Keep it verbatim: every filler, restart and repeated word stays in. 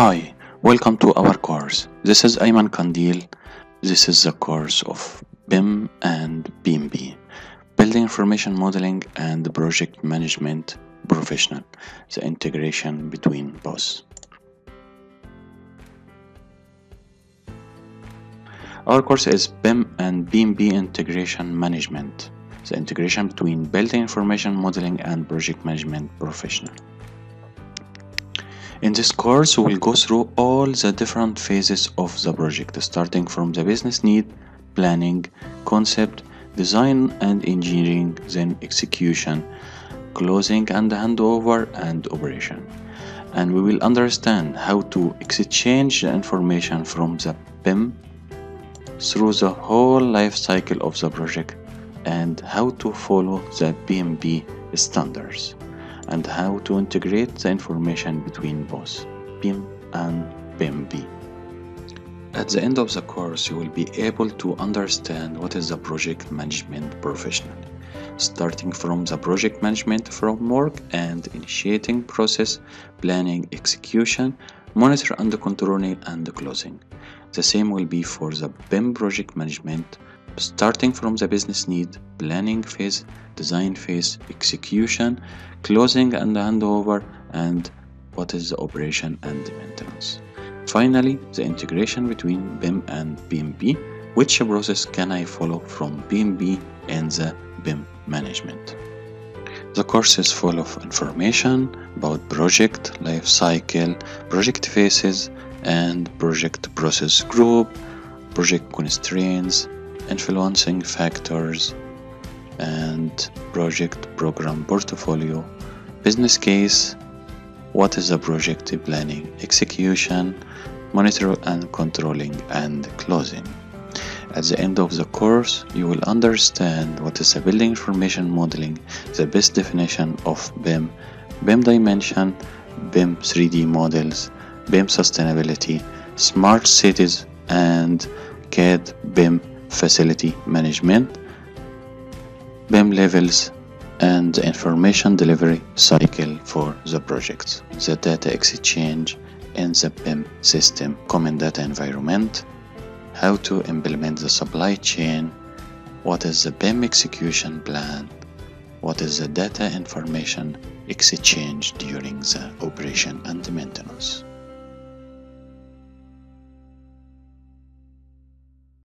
Hi, welcome to our course. This is Ayman Kandil. This is the course of B I M and B I M B, Building Information Modeling and Project Management Professional, the integration between both. Our course is B I M and B I M B Integration Management, the integration between Building Information Modeling and Project Management Professional. In this course, we'll go through all the different phases of the project, starting from the business need, planning, concept, design and engineering, then execution, closing and handover, and operation. And we will understand how to exchange the information from the B I M through the whole life cycle of the project, and how to follow the B M B standards, and how to integrate the information between both B I M and B I M B. At the end of the course, you will be able to understand what is the project management professional, starting from the project management framework and initiating process, planning, execution, monitor and controlling and closing. The same will be for the B I M project management, starting from the business need, planning phase, design phase, execution, closing and handover, and what is the operation and maintenance. Finally, the integration between B I M and B M B, which process can I follow from B M B and the B I M management. The course is full of information about project, life cycle, project phases, and project process group, project constraints, influencing factors, and project program portfolio, business case, what is the project planning, execution, monitor and controlling, and closing. At the end of the course, you will understand what is the building information modeling, the best definition of B I M, B I M dimension, B I M three D models, B I M sustainability, smart cities, and C A D B I M facility management, B I M levels, and the information delivery cycle for the projects, the data exchange in the B I M system, common data environment, how to implement the supply chain, what is the B I M execution plan, what is the data information exchange during the operation and maintenance.